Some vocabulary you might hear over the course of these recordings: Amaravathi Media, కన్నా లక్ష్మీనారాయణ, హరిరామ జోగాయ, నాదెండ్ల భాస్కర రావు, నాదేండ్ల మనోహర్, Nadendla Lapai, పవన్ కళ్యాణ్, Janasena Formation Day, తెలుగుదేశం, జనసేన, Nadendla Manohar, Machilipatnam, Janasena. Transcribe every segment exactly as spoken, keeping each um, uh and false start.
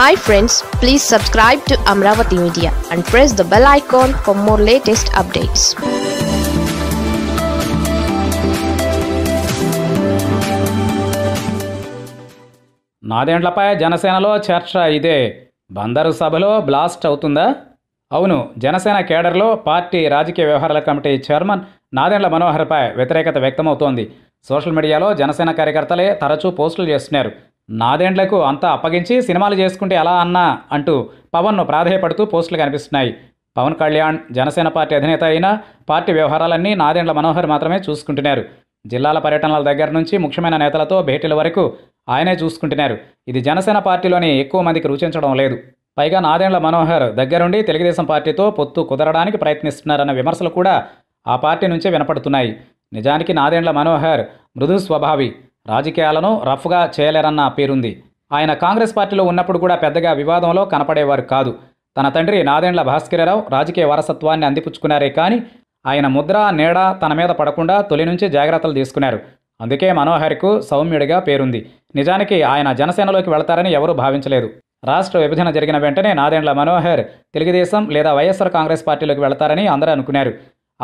Hi friends, please subscribe to Amravati Media and press the bell icon for more latest updates. Nadendla Lapai Janasena lo charcha ide. Bandaru sabhalo blast avutunda? Avunu, Janasena cadre lo party Rajakeeya Vyavharala Committee chairman Nadendla Manohar pai vyatirekata vyaktam avutondi. Social media lo Janasena karyakartale tarachu postulu chestunaru. నాదేండ్లకు అంత అప్పగించి సినిమాలు చేసుకుంటే అలా అన్న అంటూ పవన్ను ప్రాధేయపడుతూ పోస్టులు కనిపిస్తున్నాయి. పవన్ కళ్యాణ్ జనసేన party అధినేత అయినా పార్టీ వ్యవహారాలన్నీ నాదేండ్ల మనోహర్ మాత్రమే చూసుకుంటున్నారు. జిల్లాల పర్యటనల దగ్గర నుంచి ముఖ్యమైన నేతలతో భేటీల వరకు ఆయనే చూసుకుంటున్నారు. ఇది జనసేన పార్టీలోని ఎక్కువ మందికి రుచించడం లేదు. పైగా నాదేండ్ల మనోహర్ దగ్గరుండి తెలుగుదేశం పార్టీతో పొత్తు కుదరడానికి ప్రయత్నిస్తున్నారన్న విమర్శలు కూడా ఆ పార్టీ నుంచే వినపడుతున్నాయి. నిజానికి నాదేండ్ల మనోహర్ మృదు స్వభావి, రాజకీయాలను రఫ్గా చేయలేరన్న పేరుంది. ఆయన కాంగ్రెస్ పార్టీలో ఉన్నప్పుడు కూడా పెద్దగా వివాదంలో కనపడేవారు కాదు. తన తండ్రి నాదెండ్ల భాస్కర రావు రాజకీయ వారసత్వాన్ని అందిపుచ్చుకున్నారే కానీ ఆయన ముద్ర నీడ తన మీద పడకుండా తొలి నుంచి జాగ్రత్తలు తీసుకున్నారు. అందుకే మనోహర్కు సౌమ్యుడిగా పేరుంది. నిజానికి ఆయన జనసేనలోకి వెళతారని ఎవరూ భావించలేదు. రాష్ట్ర విభజన జరిగిన వెంటనే నాదెండ్ల మనోహర్ తెలుగుదేశం లేదా వైఎస్ఆర్ కాంగ్రెస్ పార్టీలోకి వెళతారని అందరూ అనుకున్నారు.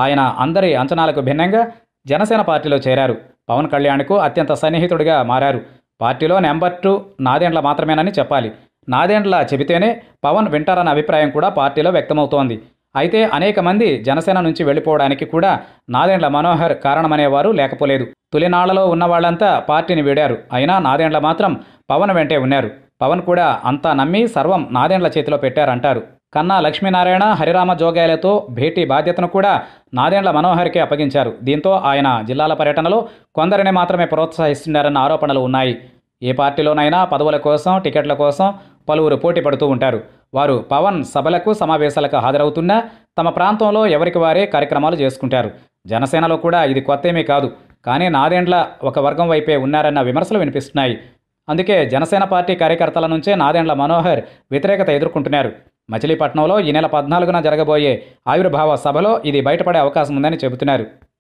ఆయన అందరి అంచనాలకు భిన్నంగా జనసేన పార్టీలో చేరారు. పవన్ కళ్యాణ్కు అత్యంత సన్నిహితుడిగా మారారు. పార్టీలో నెంబర్ టూ నాదేండ్ల మాత్రమేనని చెప్పాలి. నాదేండ్ల చెబితేనే పవన్ వింటారన్న అభిప్రాయం కూడా పార్టీలో వ్యక్తమవుతోంది. అయితే అనేక మంది జనసేన నుంచి వెళ్ళిపోవడానికి కూడా నాదేండ్ల మనోహర్ కారణమనేవారు లేకపోలేదు. తొలినాళ్లలో ఉన్న వాళ్ళంతా పార్టీని వీడారు. అయినా నాదేండ్ల మాత్రం పవన్ వెంటే ఉన్నారు. పవన్ కూడా అంతా నమ్మి సర్వం నాదేండ్ల చేతిలో పెట్టారంటారు. కన్నా లక్ష్మీనారాయణ, హరిరామ జోగాయలతో భేటీ బాధ్యతను కూడా నాదేండ్ల మనోహర్కే అప్పగించారు. దీంతో ఆయన జిల్లాల పర్యటనలో కొందరిని మాత్రమే ప్రోత్సహిస్తున్నారన్న ఆరోపణలు ఉన్నాయి. ఏ పార్టీలోనైనా పదవుల కోసం, టికెట్ల కోసం పలువురు పోటీ పడుతూ ఉంటారు. వారు పవన్ సభలకు, సమావేశాలకు హాజరవుతున్నా తమ ప్రాంతంలో ఎవరికి వారే కార్యక్రమాలు చేసుకుంటారు. జనసేనలో కూడా ఇది కొత్తేమీ కాదు. కానీ నాదేండ్ల ఒక వర్గం వైపే ఉన్నారన్న విమర్శలు వినిపిస్తున్నాయి. అందుకే జనసేన పార్టీ కార్యకర్తల నుంచే నాదేండ్ల మనోహర్ వ్యతిరేకత ఎదుర్కొంటున్నారు. మచిలీపట్నంలో ఈ నెల పద్నాలుగున జరగబోయే ఆవిర్భావ సభలో ఇది బయటపడే అవకాశం ఉందని చెబుతున్నారు.